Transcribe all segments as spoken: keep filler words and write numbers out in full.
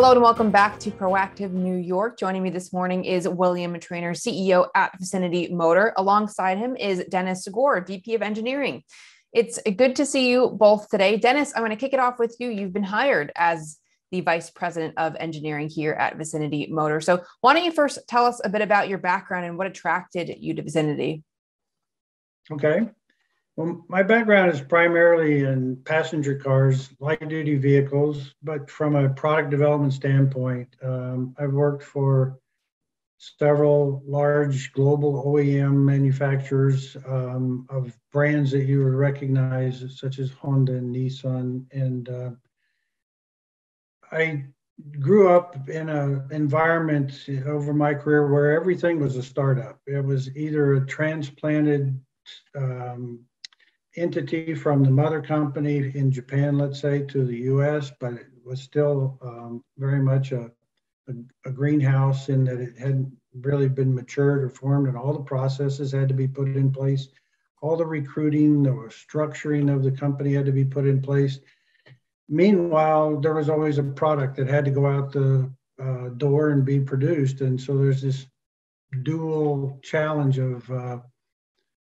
Hello and welcome back to Proactive New York. Joining me this morning is William Trainer, C E O at Vicinity Motor. Alongside him is Dennis Gore, V P of Engineering. It's good to see you both today. Dennis, I'm going to kick it off with you. You've been hired as the Vice President of Engineering here at Vicinity Motor. So why don't you first tell us a bit about your background and what attracted you to Vicinity? Okay. Well, my background is primarily in passenger cars, light-duty vehicles, but from a product development standpoint, um, I've worked for several large global O E M manufacturers um, of brands that you would recognize, such as Honda and Nissan. And uh, I grew up in an environment over my career where everything was a startup. It was either a transplanted um, entity from the mother company in Japan, let's say, to the U S, but it was still um, very much a, a, a greenhouse in that it hadn't really been matured or formed, and all the processes had to be put in place. All the recruiting, the structuring of the company had to be put in place. Meanwhile, there was always a product that had to go out the uh, door and be produced, and so there's this dual challenge of uh,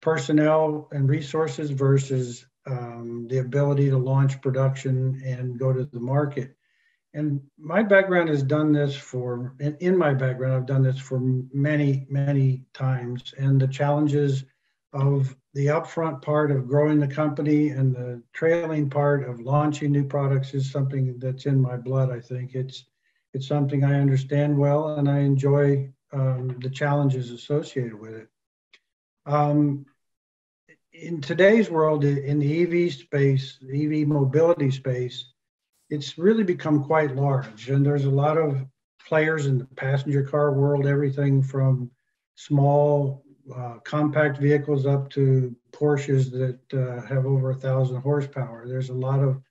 personnel and resources versus um, the ability to launch production and go to the market. And my background has done this for, in, in my background, I've done this for many, many times. And the challenges of the upfront part of growing the company and the trailing part of launching new products is something that's in my blood, I think. It's, it's something I understand well, and I enjoy um, the challenges associated with it. Um, in today's world, in the E V space, the E V mobility space, it's really become quite large. And there's a lot of players in the passenger car world, everything from small uh, compact vehicles up to Porsches that uh, have over a thousand horsepower. There's a lot of,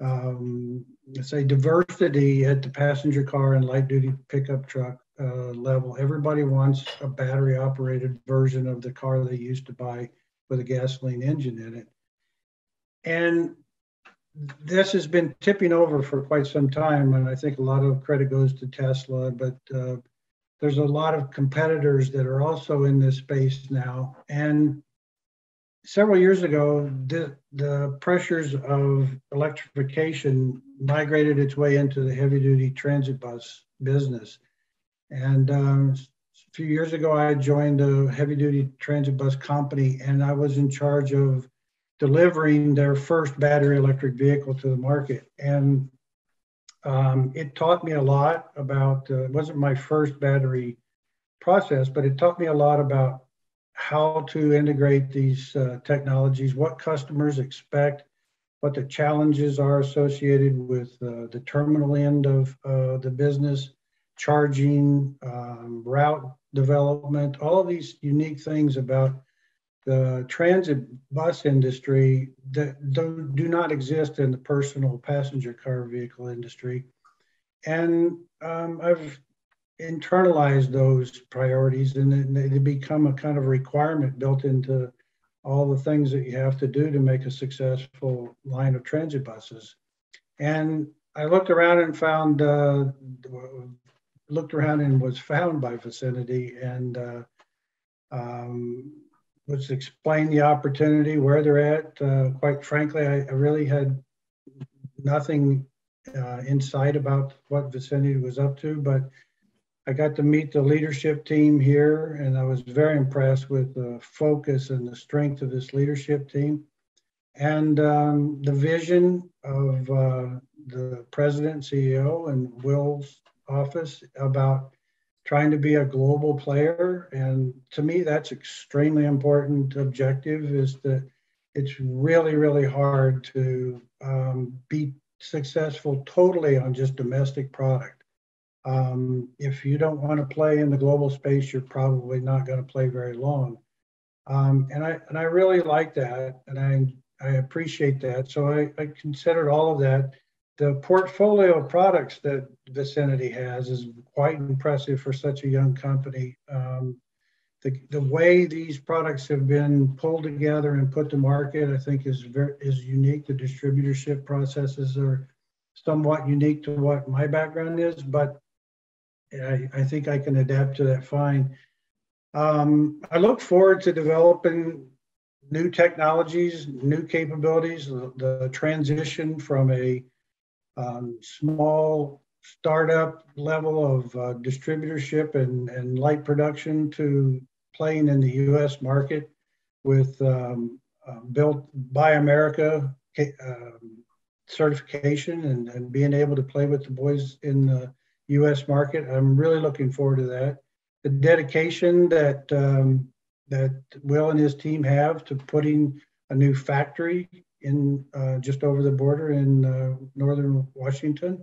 um, let's say, diversity at the passenger car and light duty pickup truck Uh, level. Everybody wants a battery operated version of the car they used to buy with a gasoline engine in it. And this has been tipping over for quite some time. And I think a lot of credit goes to Tesla, but uh, there's a lot of competitors that are also in this space now. And several years ago, the, the pressures of electrification migrated its way into the heavy duty transit bus business. And um, a few years ago, I joined a heavy-duty transit bus company, and I was in charge of delivering their first battery electric vehicle to the market. And um, it taught me a lot about, uh, it wasn't my first battery process, but it taught me a lot about how to integrate these uh, technologies, what customers expect, what the challenges are associated with uh, the terminal end of uh, the business, charging, um, route development, all of these unique things about the transit bus industry that do, do not exist in the personal passenger car vehicle industry. And um, I've internalized those priorities, and they, they become a kind of requirement built into all the things that you have to do to make a successful line of transit buses. And I looked around and found uh, looked around and was found by Vicinity, and uh, um, was explained the opportunity, where they're at. Uh, quite frankly, I, I really had nothing uh, insight about what Vicinity was up to, but I got to meet the leadership team here, and I was very impressed with the focus and the strength of this leadership team, and um, the vision of uh, the president and C E O and Will's office about trying to be a global player. And to me, that's extremely important objective, is that it's really, really hard to um, be successful totally on just domestic product. Um, if you don't want to play in the global space, you're probably not going to play very long. Um, and I and I really like that, and I, I appreciate that. So I, I considered all of that. The portfolio of products that Vicinity has is quite impressive for such a young company. Um, the, the way these products have been pulled together and put to market, I think, is very, is unique. The distributorship processes are somewhat unique to what my background is, but I, I think I can adapt to that fine. Um, I look forward to developing new technologies, new capabilities, the, the transition from a um, small startup level of uh, distributorship and, and light production to playing in the U S market with um, uh, built by America um, certification and, and being able to play with the boys in the U S market. I'm really looking forward to that. The dedication that um, that Will and his team have to putting a new factory in uh, just over the border in uh, northern Washington,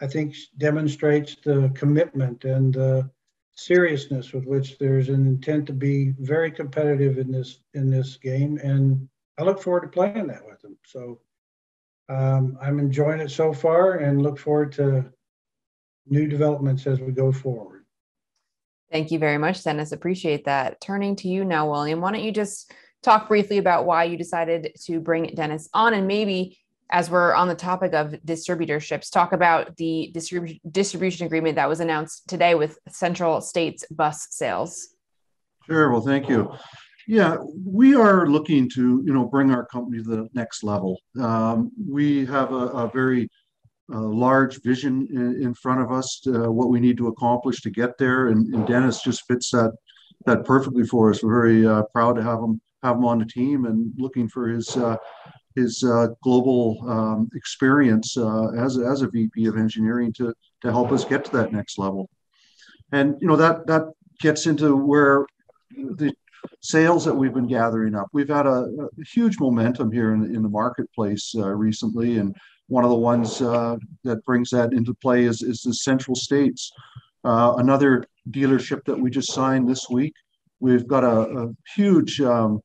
I think demonstrates the commitment and the seriousness with which there's an intent to be very competitive in this in this game. And I look forward to playing that with them. So um, I'm enjoying it so far and look forward to new developments as we go forward. Thank you very much, Dennis. Appreciate that. Turning to you now, William, why don't you just talk briefly about why you decided to bring Dennis on, and maybe as we're on the topic of distributorships, talk about the distrib distribution agreement that was announced today with Central States Bus Sales. Sure. Well, thank you. Yeah, we are looking to, you know, bring our company to the next level. Um, we have a, a very a large vision in front of us, uh, what we need to accomplish to get there, and, and Dennis just fits that that perfectly for us. We're very uh, proud to have him have him on the team, and looking for his uh, his uh, global um, experience uh, as as a V P of engineering to to help us get to that next level. And you know that that gets into where the sales that we've been gathering up. We've had a, a huge momentum here in, in the marketplace uh, recently, and one of the ones uh, that brings that into play is, is the Central States. Uh, another dealership that we just signed this week. We've got a, a huge um,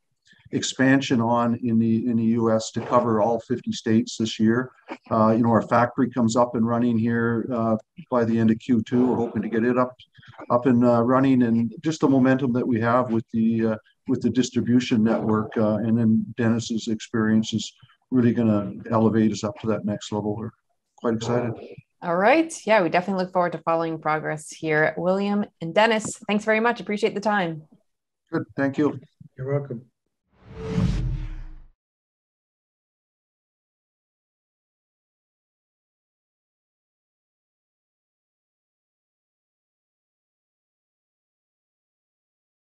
expansion on in the in the U S to cover all fifty states this year. Uh, you know, our factory comes up and running here uh, by the end of Q two. We're hoping to get it up up and uh, running, and just the momentum that we have with the uh, with the distribution network, uh, and then Dennis's experiences. Really going to elevate us up to that next level. We're quite excited. All right. Yeah, we definitely look forward to following progress here. William and Dennis, thanks very much. Appreciate the time. Good. Thank you. You're welcome.